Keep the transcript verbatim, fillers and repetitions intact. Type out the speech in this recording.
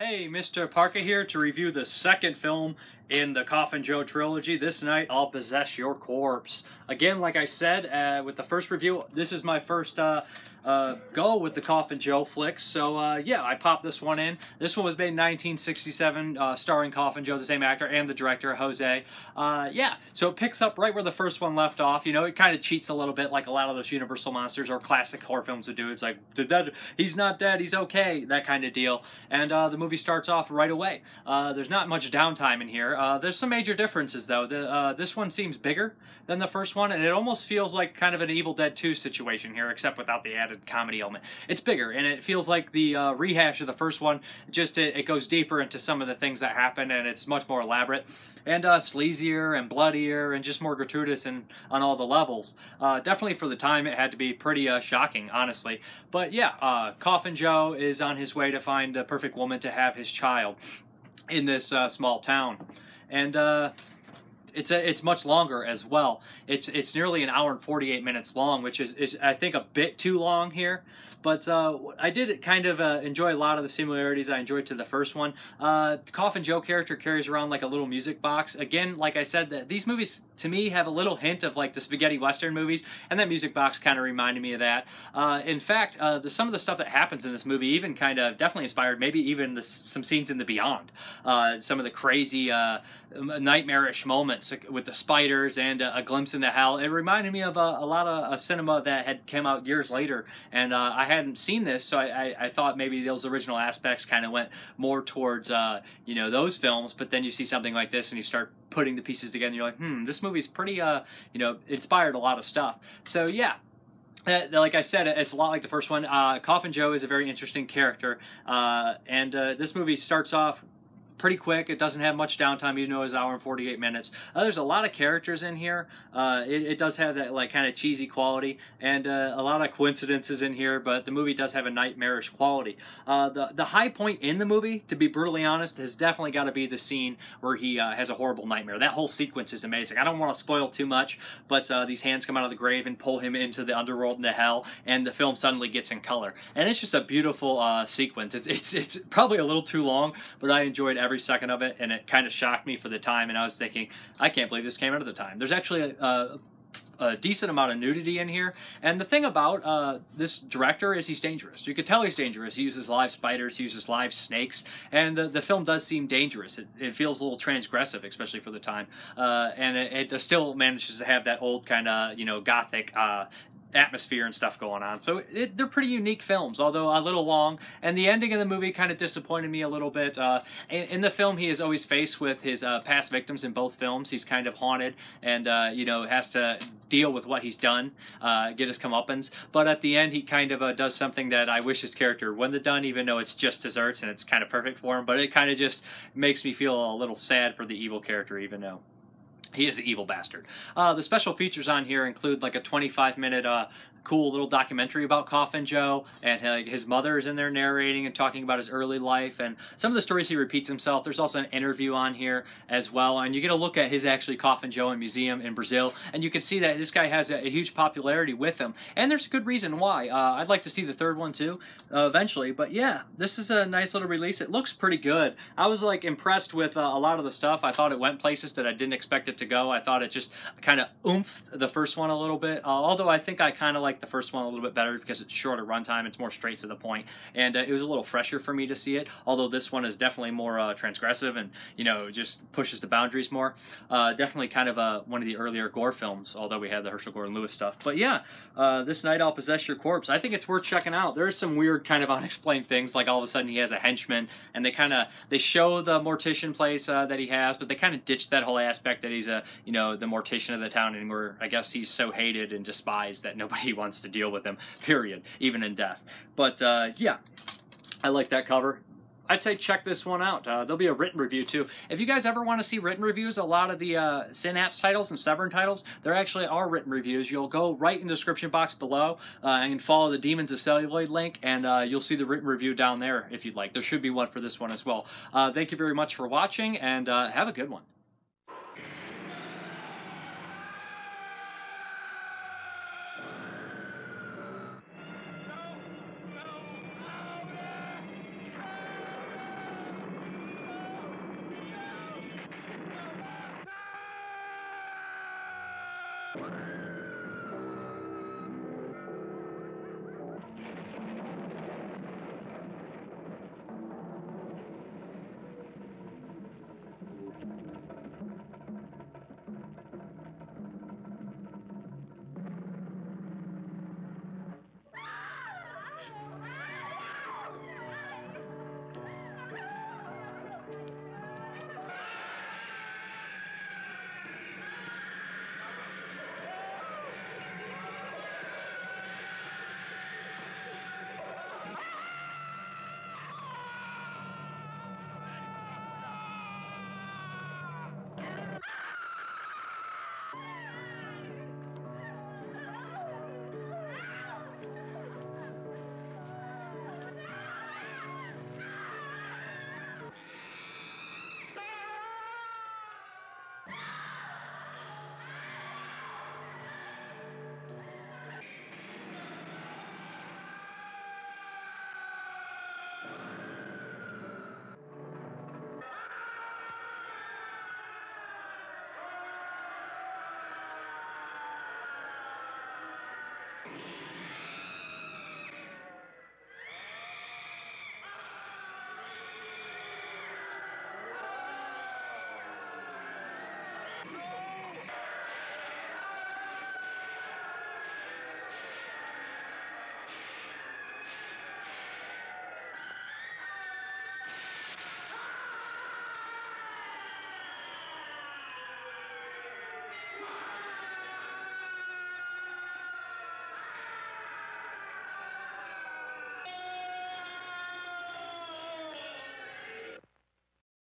Hey, Mister Parker here to review the second film in the Coffin Joe trilogy, This Night I'll Possess Your Corpse. Again, like I said uh, with the first review, this is my first uh, uh, go with the Coffin Joe flicks, so uh, yeah, I popped this one in. This one was made in nineteen sixty-seven, uh, starring Coffin Joe, the same actor, and the director, Jose. Uh, yeah, so it picks up right where the first one left off. You know, it kind of cheats a little bit like a lot of those Universal Monsters or classic horror films would do. It's like, did that, he's not dead, he's okay, that kind of deal. And uh, the movie Movie starts off right away. Uh, there's not much downtime in here. Uh, there's some major differences though. The, uh, this one seems bigger than the first one, and it almost feels like kind of an Evil Dead two situation here, except without the added comedy element. It's bigger, and it feels like the uh, rehash of the first one. Just it, it goes deeper into some of the things that happened, and it's much more elaborate and uh, sleazier and bloodier and just more gratuitous and on all the levels. Uh, definitely for the time, it had to be pretty uh, shocking, honestly. But yeah, uh, Coffin Joe is on his way to find the perfect woman to have his child in this uh, small town, and uh, it's a, it's much longer as well. It's it's nearly an hour and forty-eight minutes long, which is, is I think a bit too long here. But uh, I did kind of uh, enjoy a lot of the similarities I enjoyed to the first one. Uh, the Coffin Joe character carries around like a little music box. Again, like I said, that these movies to me have a little hint of like the spaghetti western movies, and that music box kind of reminded me of that. Uh, in fact, uh, the, some of the stuff that happens in this movie even kind of definitely inspired maybe even the, some scenes in The Beyond. Uh, some of the crazy uh, nightmarish moments with the spiders and a, a glimpse into hell. It reminded me of a, a lot of a cinema that had come out years later, and uh, I hadn't seen this, so I, I, I thought maybe those original aspects kind of went more towards uh, you know, those films, but then you see something like this and you start putting the pieces together and you're like, hmm, this movie's pretty, uh, you know, inspired a lot of stuff. So yeah. Uh, like I said, it's a lot like the first one. Uh, Coffin Joe is a very interesting character, uh, and uh, this movie starts off pretty quick. It doesn't have much downtime, even though it's an hour and forty-eight minutes. Uh, there's a lot of characters in here. Uh, it, it does have that like kind of cheesy quality, and uh, a lot of coincidences in here, but the movie does have a nightmarish quality. Uh, the, the high point in the movie, to be brutally honest, has definitely got to be the scene where he uh, has a horrible nightmare. That whole sequence is amazing. I don't want to spoil too much, but uh, these hands come out of the grave and pull him into the underworld, into hell, and the film suddenly gets in color. And it's just a beautiful uh, sequence. It's, it's, it's probably a little too long, but I enjoyed everything. Every second of it, and it kind of shocked me for the time, and I was thinking, I can't believe this came out at the time. There's actually a, a, a decent amount of nudity in here, and the thing about uh, this director is he's dangerous. You could tell he's dangerous. He uses live spiders, he uses live snakes, and the, the film does seem dangerous. It, it feels a little transgressive, especially for the time, uh, and it, it still manages to have that old kind of, you know, gothic uh, atmosphere and stuff going on. So it, they're pretty unique films, although a little long, and the ending of the movie kind of disappointed me a little bit. Uh, in, in the film, he is always faced with his uh, past victims in both films. He's kind of haunted and, uh, you know, has to deal with what he's done, uh, get his comeuppance, but at the end he kind of uh, does something that I wish his character wouldn't have done, even though it's just desserts and it's kind of perfect for him, but it kind of just makes me feel a little sad for the evil character, even though he is an evil bastard. Uh, the special features on here include like a twenty-five minute uh, cool little documentary about Coffin Joe, and uh, his mother is in there narrating and talking about his early life and some of the stories he repeats himself. There's also an interview on here as well, and you get a look at his actually Coffin Joe in museum in Brazil, and you can see that this guy has a, a huge popularity with him, and there's a good reason why. Uh, I'd like to see the third one too uh, eventually, but yeah, this is a nice little release. It looks pretty good. I was like impressed with uh, a lot of the stuff. I thought it went places that I didn't expect it to go. I thought it just kind of oomphed the first one a little bit, uh, although I think I kind of like the first one a little bit better because it's shorter runtime, it's more straight to the point, and uh, it was a little fresher for me to see it, although this one is definitely more uh, transgressive and, you know, just pushes the boundaries more. Uh, definitely kind of uh, one of the earlier gore films, although we had the Herschel Gordon Lewis stuff. But yeah, uh, This Night I'll Possess Your Corpse, I think it's worth checking out. There's some weird kind of unexplained things, like all of a sudden he has a henchman, and they kind of, they show the mortician place uh, that he has, but they kind of ditched that whole aspect that he's a, you know, the mortician of the town, and where I guess he's so hated and despised that nobody wants to deal with him, period, even in death. But uh, yeah, I like that cover. I'd say check this one out. Uh, there'll be a written review too. If you guys ever want to see written reviews, a lot of the uh, Synapse titles and Severin titles, there actually are written reviews. You'll go right in the description box below uh, and follow the Demons of Celluloid link, and uh, you'll see the written review down there if you'd like. There should be one for this one as well. Uh, thank you very much for watching, and uh, have a good one. You